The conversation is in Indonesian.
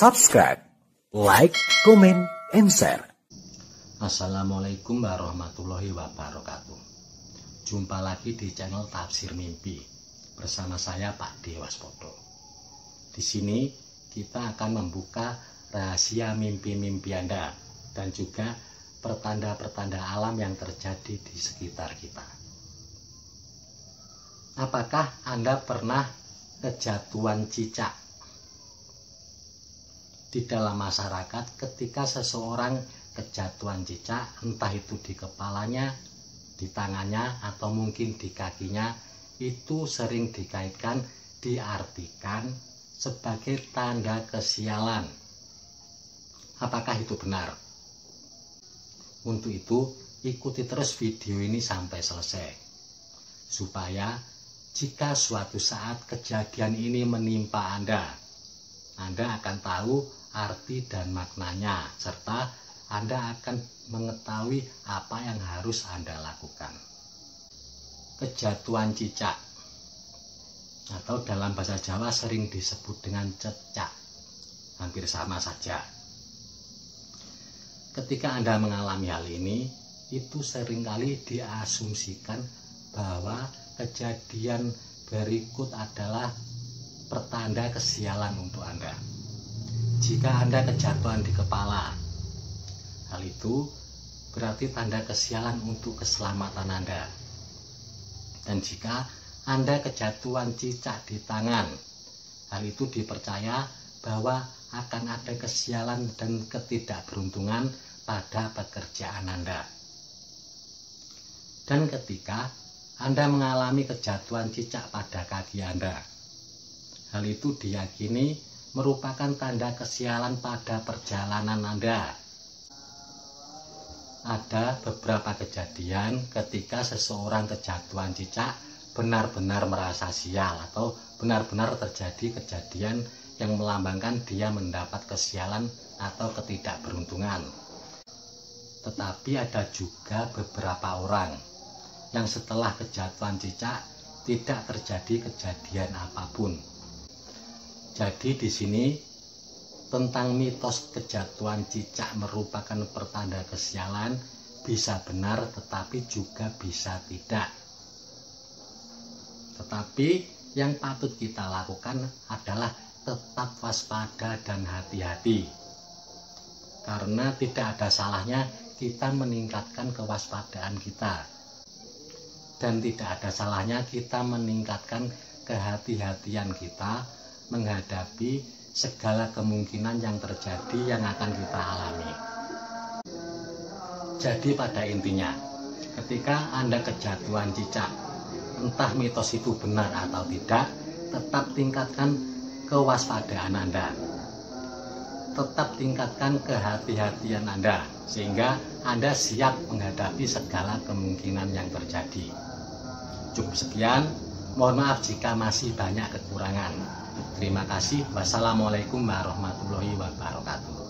subscribe, like, comment, and share. Assalamualaikum warahmatullahi wabarakatuh. Jumpa lagi di channel Tafsir Mimpi bersama saya Pak Dewaspoto. Di sini kita akan membuka rahasia mimpi-mimpi Anda dan juga pertanda-pertanda alam yang terjadi di sekitar kita. Apakah Anda pernah kejatuhan cicak? Di dalam masyarakat, ketika seseorang kejatuhan cicak, entah itu di kepalanya, di tangannya, atau mungkin di kakinya, itu sering dikaitkan, diartikan sebagai tanda kesialan. Apakah itu benar? Untuk itu, ikuti terus video ini sampai selesai, supaya jika suatu saat kejadian ini menimpa Anda akan tahu arti dan maknanya, serta Anda akan mengetahui apa yang harus Anda lakukan. Kejatuhan cicak, atau dalam bahasa Jawa sering disebut dengan cecak, hampir sama saja. Ketika Anda mengalami hal ini, itu seringkali diasumsikan bahwa kejadian berikut adalah pertanda kesialan untuk Anda. Jika Anda kejatuhan di kepala, hal itu berarti tanda kesialan untuk keselamatan Anda. Dan jika Anda kejatuhan cicak di tangan, hal itu dipercaya bahwa akan ada kesialan dan ketidakberuntungan pada pekerjaan Anda. Dan ketika Anda mengalami kejatuhan cicak pada kaki Anda, hal itu diyakini merupakan tanda kesialan pada perjalanan Anda. Ada beberapa kejadian ketika seseorang kejatuhan cicak benar-benar merasa sial atau benar-benar terjadi kejadian yang melambangkan dia mendapat kesialan atau ketidakberuntungan. Tetapi ada juga beberapa orang yang setelah kejatuhan cicak tidak terjadi kejadian apapun. Jadi di sini tentang mitos kejatuhan cicak merupakan pertanda kesialan bisa benar tetapi juga bisa tidak. Tetapi yang patut kita lakukan adalah tetap waspada dan hati-hati. Karena tidak ada salahnya kita meningkatkan kewaspadaan kita. Dan tidak ada salahnya kita meningkatkan kehati-hatian kita menghadapi segala kemungkinan yang terjadi yang akan kita alami. Jadi pada intinya, ketika Anda kejatuhan cicak, entah mitos itu benar atau tidak, tetap tingkatkan kewaspadaan Anda. Tetap tingkatkan kehati-hatian Anda, sehingga Anda siap menghadapi segala kemungkinan yang terjadi. Cukup sekian, mohon maaf jika masih banyak kekurangan. Terima kasih. Wassalamualaikum warahmatullahi wabarakatuh.